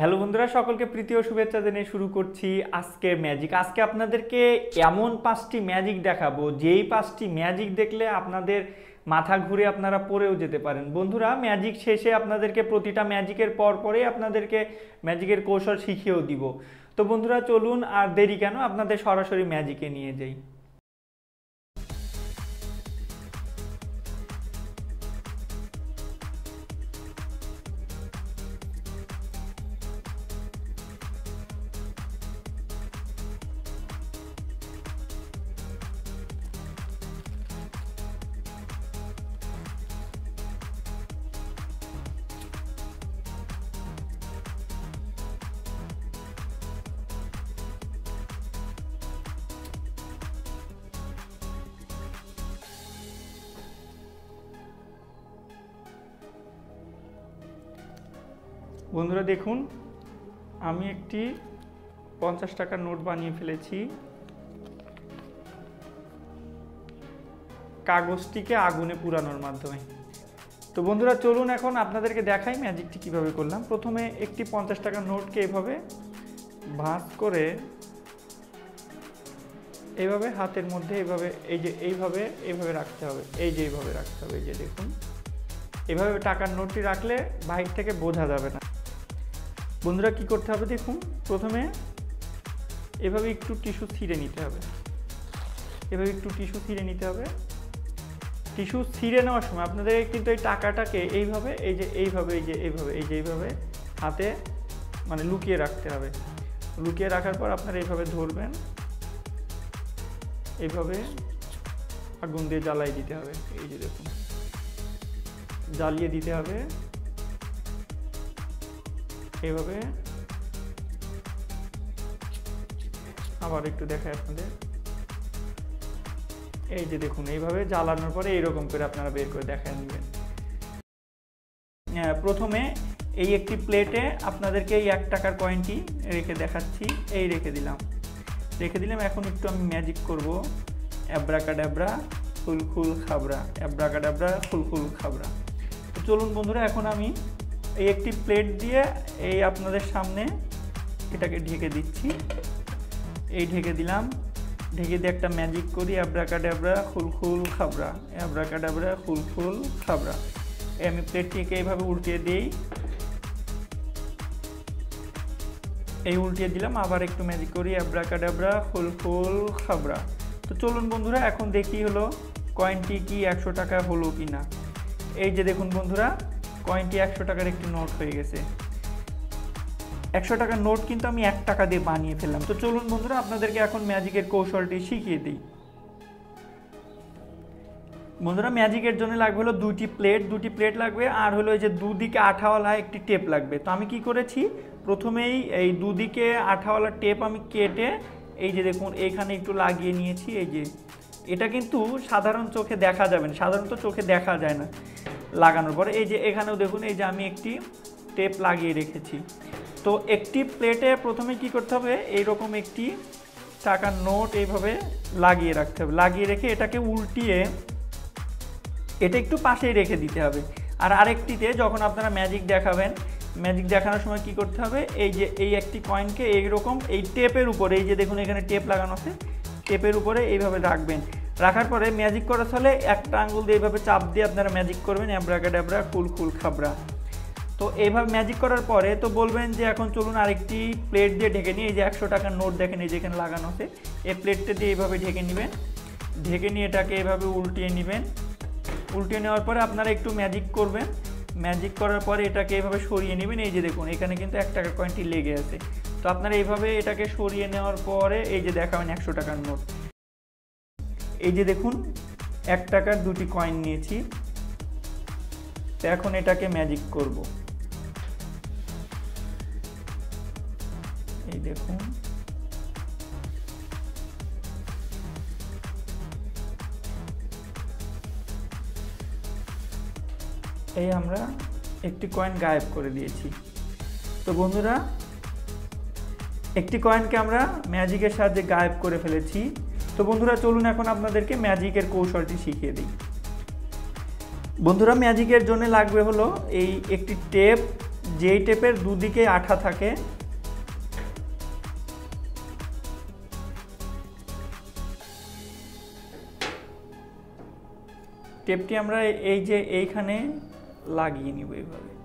Hello बंधुरा सकलके प्रीति और शुभेच्छा जानिये शुरू करছি আজকের ম্যাজিক। আজকে আপনাদেরকে এমন পাঁচটি ম্যাজিক দেখাবো যেই পাঁচটি ম্যাজিক দেখলে আপনাদের মাথা ঘুরে আপনারা পড়েও যেতে পারেন। বন্ধুরা ম্যাজিক শেষে আপনাদেরকে প্রতিটা ম্যাজিকের পরপরই আপনাদেরকে ম্যাজিকের কৌশল শিখিয়েও দিব। তো বন্ধুরা চলুন আর দেরি কেন আপনাদের সরাসরি ম্যাজিকে নিয়ে যাই। बंधुरा देखुन आमी एकटी 50 टाकार नोट बनिए फेलेछि। कागजटिके आगुने पुरानोर माध्यमे। तो बंधुरा चलुन एखन आपनादेरके देखाई मैजिकटी किभाबे करलाम। प्रथमे एकटी 50 टाकार नोटके एइभाबे भाँज करे एइभाबे हातेर मध्य एइभाबे एइ जे एइभाबे एइभाबे राखते होबे, एइ जे एइभाबे राखते होबे, एइ जे देखुन एइभाबे टाकार नोटटी राखले बाहिर थेके बोझा जाबे ना। बंधुरा कि करते हैं देखूँ प्रथमे एभावे एकटू टिश्यू छिड़े निते होबे, एभावे एकटू टिश्यू छिड़े निते होबे। टिश्यू छिड़े नेওয়ার समय আপনাদের কিন্তু এই টাকাটাকে এইভাবে এই যে এইভাবে এই যে এইভাবে এই যে এইভাবে হাতে মানে লুকিয়ে রাখতে হবে। লুকিয়ে রাখার পর আপনারা এইভাবে ধরবেন, এইভাবে আগুন দিয়ে জ্বালিয়ে দিতে হবে। এই যে দেখুন জ্বালিয়ে দিতে হবে। एभावे आबार एकटू देखाई आपनादेर एई जे देखुन एइभावे जालानोर परे एइरकम करे आपनारा बेर करे देखाई नेबेन। प्रथमे एई एकटी प्लेटे आपनादेरके एई 1 टाकार कयेनटी रेखे देखाच्छि। एई रेखे दिलाम। एखन एकटू आमि मैजिक करब। अ্যাব্রাকাডাব্রা फुलखुल खाबरा, अ্যাব্রাকাডাব্রা फुलखुल खाबरा। तो चलुन बंधुरा एखन आमि एक प्लेट दिए अपन सामने ये ढेके दीची, ढेके दिलाम, ढेके दिए एक मैजिक करी अ্যাব্রাকাডাব্রা फुलखुल खाबरा, अ্যাব্রাকাডাব্রা फुलखुल खाबरा। ये प्लेटटी के उल्टे दी, उल्टे दिलाम, आबार एक मैजिक करी अ্যাব্রাকাডাব্রা फुलखुल खाबरा। तो चलुन बंधुरा एखन देखी हलो कयेनटी कि 100 टाका हलो कि ना। ये देखुन बंधुरा कयेनटी 100 टाकार एक नोट हो गए। 100 टाकार नोट किन्तु आमी 1 टाका दिए बनिए फेललाम। तो चलुन बंधुरा आपनादेरके एखन मैजिकेर कौशलटी शिखिए दिई। बंधुरा मैजिकेर जोन्नो लागबे हलो 2टी प्लेट, 2टी प्लेट लागबे आर हलो एई जे दुदिके आठावाला एकटी टेप लागबे। तो आमी कि करेछि प्रथमेई एई दुदिके आठावाला टेप आमी केटे एई जे देखुन एखाने एकटू लागिए निएछि। एई जे এটা কিন্তু সাধারণ চোখে দেখা যাবে না, সাধারণত চোখে দেখা যায় না। লাগানোর পরে এই যে এখানেও দেখুন এই যে আমি একটি টেপ লাগিয়ে রেখেছি। তো একটি প্লেটে প্রথমে কি করতে হবে, এই রকম একটি টাকার নোট এইভাবে লাগিয়ে রাখতে হবে। লাগিয়ে রেখে এটাকে উল্টিয়ে এটা একটু পাশেই রেখে দিতে হবে। আর আরেকটিতে যখন আপনারা ম্যাজিক দেখাবেন, ম্যাজিক দেখানোর সময় কি করতে হবে, এই যে এই একটি কয়েনকে এই রকম এই টেপের উপরে এই যে দেখুন এখানে টেপ লাগানো আছে, টেপের উপরে এইভাবে রাখবেন। রাখার পরে ম্যাজিক করার ফলে একটা আঙ্গুল দিয়ে এইভাবে চাপ দিয়ে আপনারা ম্যাজিক করবেন অ্যাব্রাকাডাব্রা ফুলখুল খাবরা। তো এইভাবে ম্যাজিক করার পরে তো বলবেন যে এখন চলুন আরেকটি প্লেট দিয়ে ঢেকে নিই। এই যে 100 টাকার নোট দেখেন এই যে এখানে লাগানো আছে, এই প্লেটটা দিয়ে এইভাবে ঢেকে নেবেন। ঢেকে নিয়ে এটাকে এইভাবে উল্টিয়ে নেবেন। উল্টিয়ে নেওয়ার পরে আপনারা একটু ম্যাজিক করবেন। ম্যাজিক করার পরে এটাকে এইভাবে সরিয়ে নেবেন। এই যে দেখুন এখানে কিন্তু 1 টাকার কয়েনটি লেগে আছে। তো আপনারা এইভাবে এটাকে সরিয়ে নেওয়ার পরে এই যে দেখাবেন 100 টাকার নোট। এই যে দেখুন 1 টাকার দুটি কয়েন নিয়েছি। তো এখন এটাকে ম্যাজিক করব। এই দেখুন এই আমরা একটি কয়েন গায়েব করে দিয়েছি। তো বন্ধুরা একটি কয়েনকে আমরা ম্যাজিকের সাহায্যে গায়েব করে ফেলেছি। তো বন্ধুরা চলুন এখন আপনাদেরকে ম্যাজিকের কৌশলটি শিখিয়ে দিই। বন্ধুরা ম্যাজিকের জন্য লাগবে হলো এই একটি টেপ, যেই টেপের দুদিকে আঠা থাকে টেপটি আমরা এই যে এইখানে লাগিয়ে নিব এইভাবে। এই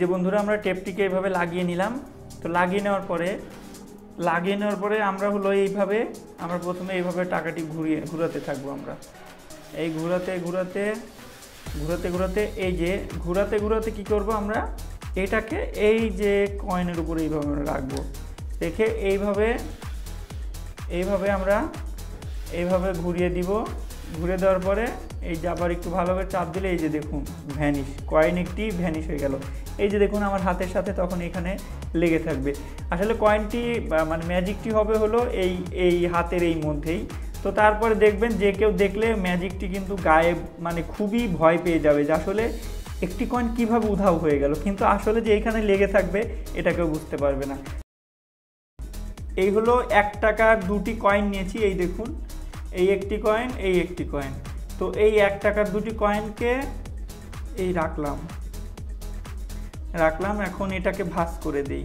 যে বন্ধুরা আমরা টেপটিকে এইভাবে লাগিয়ে নিলাম। তো লাগিয়ে নেওয়ার পরে আমরা হলো এইভাবে আমরা প্রথমে এইভাবে টাকাটি ঘুরাতে থাকবো। আমরা এই ঘুরাতে এই যে ঘুরাতে কি করব, আমরা এটাকে এই যে কয়েনের উপরে এইভাবে আমরা রাখবো, রেখে এইভাবে আমরা ঘুরিয়ে দিব। ঘুরে দেওয়ার পরে এই যে আবার একটু ভালোভাবে চাপ দিলে এই যে দেখুন ভ্যানিশ, কয়েন একটি ভ্যানিশ হয়ে গেল। এই যে দেখুন আমার হাতের সাথে তখন এখানে লেগে থাকবে। আসলে কয়েনটি মানে ম্যাজিকটি হবে হলো এই এই হাতের এই মধ্যেই। তো তারপরে দেখবেন যে কেউ দেখলে ম্যাজিকটি কিন্তু গায়েব, মানে খুবই ভয় পেয়ে যাবে যে আসলে একটি কয়েন কীভাবে উধাও হয়ে গেল, কিন্তু আসলে যে এখানে লেগে থাকবে এটা কেউ বুঝতে পারবে না। এই হলো 1 টাকার 2টি কয়েন নিয়েছি, এই দেখুন এই একটি কয়েন এই একটি কয়েন। তো এই 1 টাকার 2টি কয়েনকে এই রাখলাম, এখন এটাকে ভাঁজ করে দেই।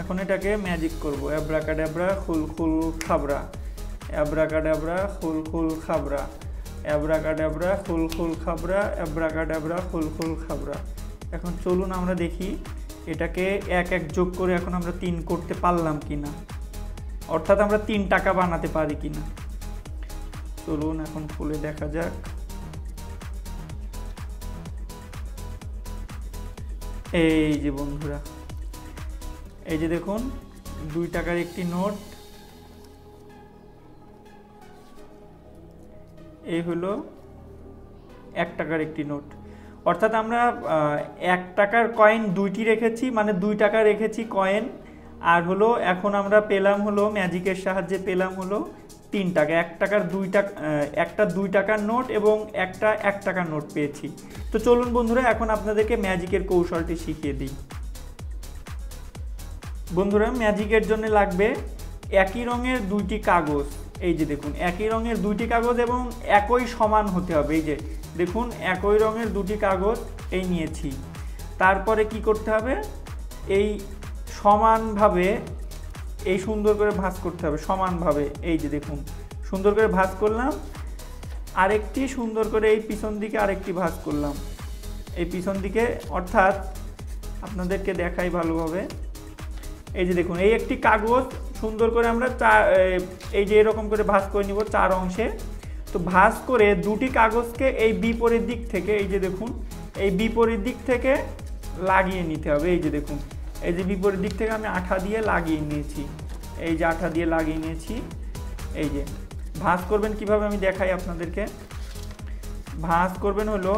এখন এটাকে ম্যাজিক করবো, অ্যাব্রাকাডাব্রা খুল খুল খাবরা, অ্যাব্রাকাডাব্রা খুল খুল খাবরা, অ্যাব্রাকাডাব্রা খুল খুল খাবরা, অ্যাব্রাকাডাব্রা খুল খুল খাবরা। এখন চলুন আমরা দেখি এটাকে 1 1 যোগ করে এখন আমরা 3 করতে পারলাম কিনা, অর্থাৎ আমরা 3 টাকা বানাতে পারি কিনা। চলুন এখন খুলে দেখা যাক। এই যে বন্ধুরা এই যে দেখুন 2 টাকার একটি নোট, এই হলো 1 টাকার একটি নোট। অর্থাৎ আমরা 1 টাকার কয়েন 2টি রেখেছি, মানে 2 টাকা রেখেছি কয়েন, আর হলো এখন আমরা পেলাম হলো ম্যাজিকের সাহায্যে পেলাম হলো 3 টাকা। 1 টাকার 2 টাকা, একটা 2 টাকার নোট এবং একটা 1 টাকার নোট পেয়েছি। তো চলুন বন্ধুরা এখন আপনাদেরকে ম্যাজিকের কৌশলটি শিখিয়ে দিই। বন্ধুরা ম্যাজিকের জন্য লাগবে একই রঙের 2টি কাগজ, এই যে দেখুন একই রঙের 2টি কাগজ এবং একই সমান হতে হবে। এই যে দেখুন একই রঙের 2টি কাগজ এই নিয়েছি। তারপরে কি করতে হবে, এই সমানভাবে এই সুন্দর করে ভাঁজ করতে হবে সমানভাবে। এই যে দেখুন সুন্দর করে ভাঁজ করলাম, আরেকটি সুন্দর করে এই পিছন দিকে আরেকটি ভাঁজ করলাম এই পিছন দিকে। অর্থাৎ আপনাদেরকে দেখাই ভালোভাবে, এই যে দেখুন এই একটি কাগজ সুন্দর করে আমরা এই যে এরকম করে ভাঁজ করে নিব 4 অংশে। তো ভাঁজ করে 2টি কাগজকে এই বিপরীত দিক থেকে, এই যে দেখুন এই বিপরীত দিক থেকে লাগিয়ে নিতে হবে। এই যে দেখুন এই যে বিপরীত দিক থেকে আমি আঠা দিয়ে লাগিয়ে নিয়েছি, এই যে আঠা দিয়ে লাগিয়ে নিয়েছি। এই যে ভাঁজ করবেন কিভাবে আমি দেখাই আপনাদেরকে। ভাঁজ করবেন হলো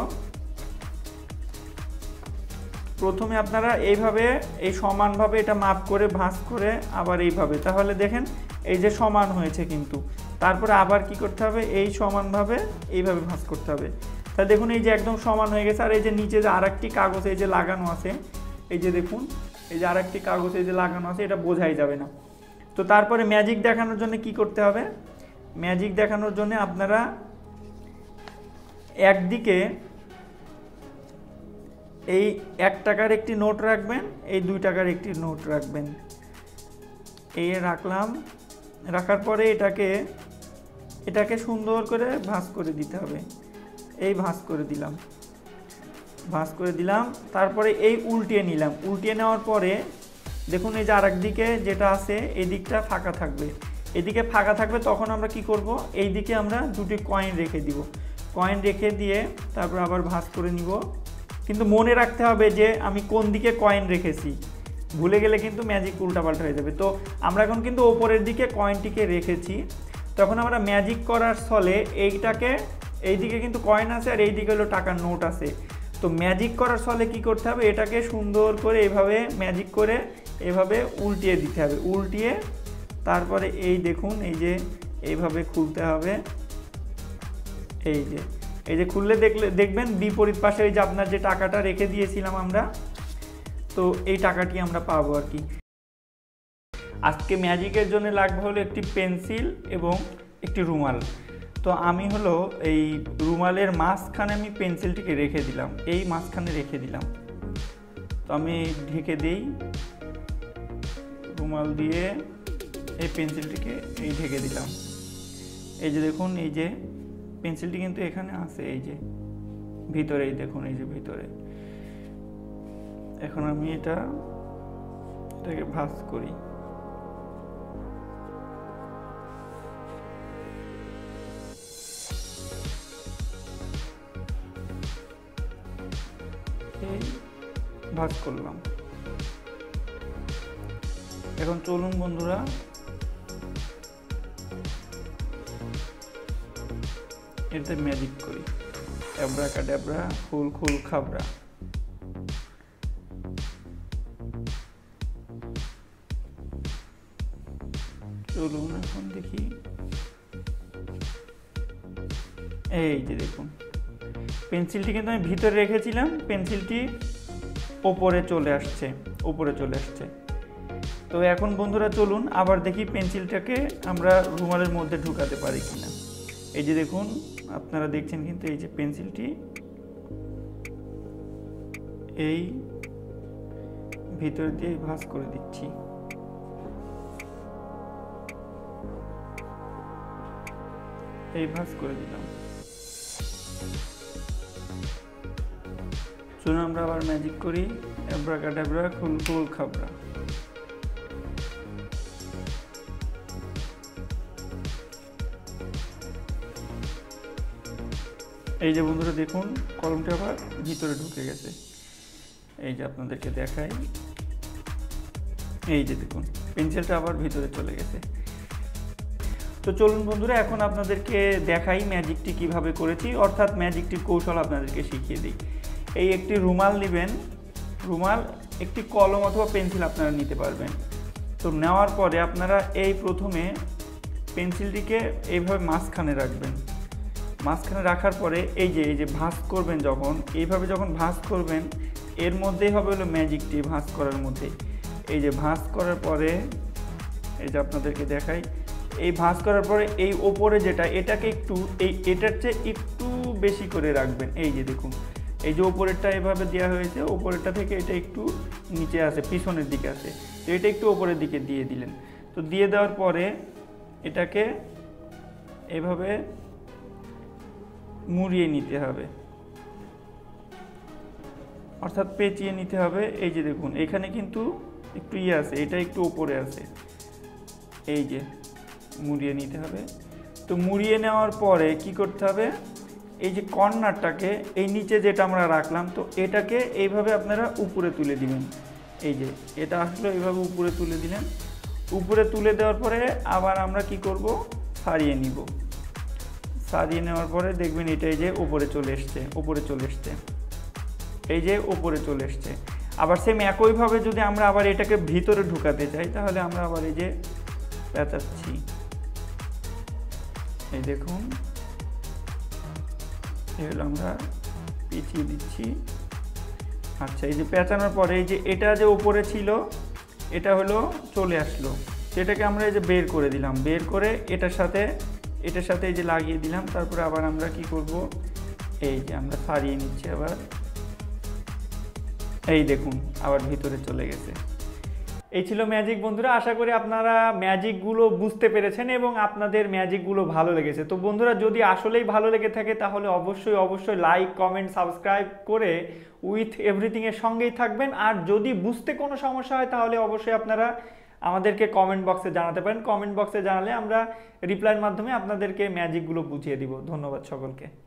প্রথমে আপনারা এইভাবে এই সমানভাবে এটা মাপ করে ভাঁজ করে আবার এইভাবে, তাহলে দেখেন এই যে সমান হয়েছে কিন্তু। তারপরে আবার কি করতে হবে, এই সমানভাবে এইভাবে ভাঁজ করতে হবে। তাহলে দেখুন এই যে একদম সমান হয়ে গেছে। আর এই যে নিচে যে আরেকটি কাগজ এই যে লাগানো আছে, এই যে দেখুন এই যে আরেকটি কাগজ এই যে লাগানো আছে, এটা বোঝাই যাবে না। তো তারপরে ম্যাজিক দেখানোর জন্য কি করতে হবে, ম্যাজিক দেখানোর জন্য আপনারা একদিকে এই 1 টাকার একটি নোট রাখবেন, এই 2 টাকার একটি নোট রাখবেন। এই রাখলাম, রাখার পরে এটাকে সুন্দর করে ভাঁজ করে দিতে হবে। এই ভাঁজ করে দিলাম, তারপরে এই উল্টিয়ে নিলাম। উল্টিয়ে নেওয়ার পরে দেখুন এই যে আরেক দিকে যেটা আছে এই দিকটা ফাঁকা থাকবে, এদিকে ফাঁকা থাকবে। তখন আমরা কি করব, এই দিকে আমরা 2টি কয়েন রেখে দিব। কয়েন রেখে দিয়ে তারপর আবার ভাঁজ করে নিব, কিন্তু মনে রাখতে হবে যে আমি কোন দিকে কয়েন রেখেছি, ভুলে গেলে কিন্তু ম্যাজিক উল্টাপাল্টা হয়ে যাবে। তো আমরা এখন কিন্তু ওপরের দিকে কয়েনটিকে রেখেছি, তখন আমরা ম্যাজিক করার ফলে এইটাকে এই দিকে কিন্তু কয়েন আছে আর এই দিকে হলো টাকার নোট আছে। তো ম্যাজিক করার ফলে কি করতে হবে, এটাকে সুন্দর করে এভাবে ম্যাজিক করে এভাবে উল্টিয়ে দিতে হবে। উল্টিয়ে তারপরে এই দেখুন এই যে এইভাবে খুলতে হবে, এই যে এই যে খুললে দেখবেন বিপরীত পাশে এই যে আপনার যে টাকাটা রেখে দিয়েছিলাম আমরা, তো এই টাকাটি আমরা পাবো আর কি। আজকে ম্যাজিকের জন্য লাগবে হলো একটি পেন্সিল এবং একটি রুমাল। তো আমি হলো এই রুমালের মাঝখানে আমি পেন্সিলটিকে রেখে দিলাম, এই মাঝখানে রেখে দিলাম। তো আমি ঢেকে দিই রুমাল দিয়ে, এই পেন্সিলটিকে এই ঢেকে দিলাম। এই যে দেখুন, এই যে পেন্সিলটি কিন্তু এখানে আছে, এই যে ভিতরেই দেখুন, এই যে ভিতরে। এখন আমি এটাকে ভাঁজ করি। ভাঁজ করলাম। এখন চলুন বন্ধুরা, এতে ম্যাজিক করি। অ্যাবরাকাডাবরা, ফুল খুল খাবরা। চলুন এখন দেখি, এই যে দেখুন পেন্সিলটি কিন্তু আমি ভিতরে রেখেছিলাম, পেন্সিলটি ওপরে চলে আসছে, ওপরে চলে আসছে। তো এখন বন্ধুরা চলুন আবার দেখি পেন্সিলটাকে আমরা রুমালের মধ্যে ঢুকাতে পারি কিনা। এই যে দেখুন আপনারা দেখছেন কিন্তু এই যে পেন্সিলটি এই ভিতর দিয়ে ভাঁজ করে দিচ্ছি। এই ভাঁজ করে দিলাম। চলুন আমরা আবার ম্যাজিক করি, অ্যাবরাকাডাবরা খুল খুল খাবরা। এই যে বন্ধুরা দেখুন কলমটা আবার ভিতরে ঢুকে গেছে। এই যে আপনাদেরকে দেখাই, এই যে দেখুন পেন্সিলটা আবার ভিতরে চলে গেছে। তো চলুন বন্ধুরা এখন আপনাদেরকে দেখাই ম্যাজিকটি কিভাবে করেছি, অর্থাৎ ম্যাজিকটির কৌশল আপনাদেরকে শিখিয়ে দিই। এই একটি রুমাল নেবেন, রুমাল, একটি কলম অথবা পেন্সিল আপনারা নিতে পারবেন। তো নেওয়ার পরে আপনারা এই প্রথমে পেন্সিলটিকে এইভাবে মাঝখানে রাখবেন। মাঝখানে রাখার পরে এই যে ভাঁজ করবেন, যখন এইভাবে যখন ভাঁজ করবেন এর মধ্যেই হবে হলো ম্যাজিকটি। ভাঁজ করার মধ্যে এই যে ভাঁজ করার পরে এই যে আপনাদেরকে দেখাই, এই ভাঁজ করার পরে এই ওপরে যেটা, এটাকে একটু এটার চেয়ে একটু বেশি করে রাখবেন। এই যে দেখুন এই যে ওপরেরটা এভাবে দেওয়া হয়েছে, ওপরেরটা থেকে এটা একটু নিচে আসে, পিছনের দিকে আসে, তো এটা একটু ওপরের দিকে দিয়ে দিলেন। তো দিয়ে দেওয়ার পরে এটাকে এভাবে মুড়িয়ে নিতে হবে, অর্থাৎ পেঁচিয়ে নিতে হবে। এই যে দেখুন এখানে কিন্তু একটু ইয়ে আছে, এটা একটু ওপরে আছে, এই যে মুড়িয়ে নিতে হবে। তো মুড়িয়ে নেওয়ার পরে কি করতে হবে, এই যে কর্নারটাকে এই নিচে যেটা আমরা রাখলাম, তো এটাকে এইভাবে আপনারা উপরে তুলে দিবেন। এই যে এটা আসলে এইভাবে উপরে তুলে দিলেন। উপরে তুলে দেওয়ার পরে আবার আমরা কি করব, সারিয়ে নিব। সারিয়ে নেওয়ার পরে দেখবেন এটাই যে ওপরে চলে এসছে, ওপরে চলে এসছে, এই যে ওপরে চলে এসছে। আবার সেম একইভাবে যদি আমরা আবার এটাকে ভিতরে ঢুকাতে চাই, তাহলে আমরা আবার এই যে পেঁচাচ্ছি, এই দেখুন এগুলো আমরা পেঁচিয়ে দিচ্ছি। আচ্ছা, এই যে পেঁচানোর পরে এই যে এটা যে ওপরে ছিল এটা হলো চলে আসলো, সেটাকে আমরা এই যে বের করে দিলাম, বের করে এটার সাথে এই যে লাগিয়ে দিলাম। তারপরে আবার আমরা কি করব, এই যে আমরা সারিয়ে নিচ্ছি আবার, এই দেখুন আবার ভিতরে চলে গেছে। এই ছিল ম্যাজিক বন্ধুরা। আশা করি আপনারা ম্যাজিকগুলো বুঝতে পেরেছেন এবং আপনাদের ম্যাজিকগুলো ভালো লেগেছে। তো বন্ধুরা যদি আসলেই ভালো লেগে থাকে তাহলে অবশ্যই লাইক, কমেন্ট, সাবস্ক্রাইব করে উইথ এভরিথিংয়ের সঙ্গেই থাকবেন। আর যদি বুঝতে কোনো সমস্যা হয় তাহলে অবশ্যই আপনারা আমাদেরকে কমেন্ট বক্সে জানাতে পারেন। কমেন্ট বক্সে জানালে আমরা রিপ্লাইয়ের মাধ্যমে আপনাদেরকে ম্যাজিকগুলো বুঝিয়ে দিব। ধন্যবাদ সকলকে।